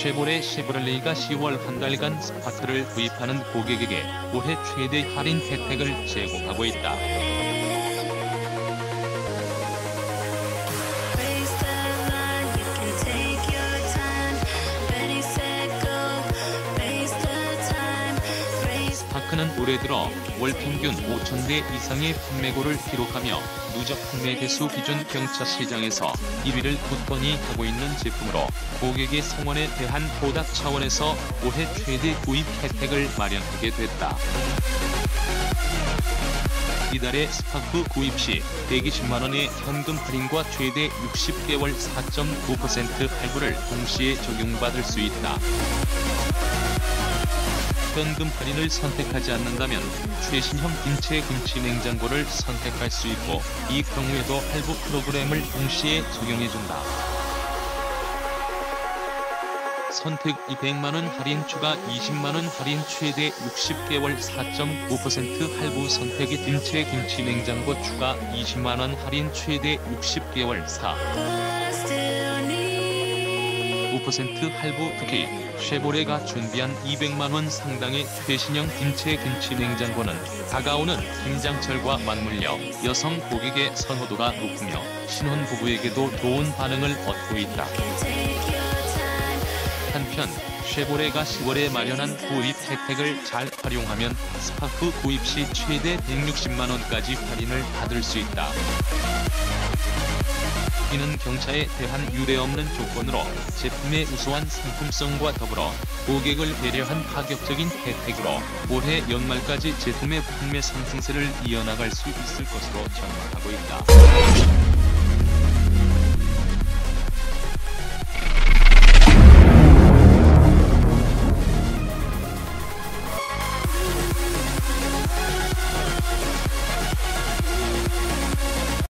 쉐보레 쉐보를레가 10월 한 달간 스파크를 구입하는 고객에게 올해 최대 할인 혜택을 제공하고 있다. 스파크는 올해 들어 월 평균 5,000대 이상의 판매고를 기록하며 누적 판매 대수 기준 경차 시장에서 1위를 굳건히 하고 있는 제품으로 고객의 성원에 대한 보답 차원에서 올해 최대 구입 혜택을 마련하게 됐다. 이달에 스파크 구입 시 120만원의 현금 할인과 최대 60개월 4.9% 할부를 동시에 적용받을 수 있다. 현금 할인을 선택하지 않는다면 최신형 김치 냉장고를 선택할 수 있고, 이 경우에도 할부 프로그램을 동시에 적용해준다. 선택 200만원 할인 추가 20만원 할인 최대 60개월 4.9% 할부, 선택이 김치 냉장고 추가 20만원 할인 최대 60개월 4.9% 할부. 특히 쉐보레가 준비한 200만원 상당의 최신형 김치 냉장고는 다가오는 김장철과 맞물려 여성 고객의 선호도가 높으며 신혼부부에게도 좋은 반응을 얻고 있다. 한편 쉐보레가 10월에 마련한 구입 혜택을 잘 활용하면 스파크 구입 시 최대 160만원까지 할인을 받을 수 있다. 이는 경차에 대한 유례없는 조건으로 제품의 우수한 상품성과 더불어 고객을 배려한 파격적인 혜택으로 올해 연말까지 제품의 판매 상승세를 이어나갈 수 있을 것으로 전망하고 있다.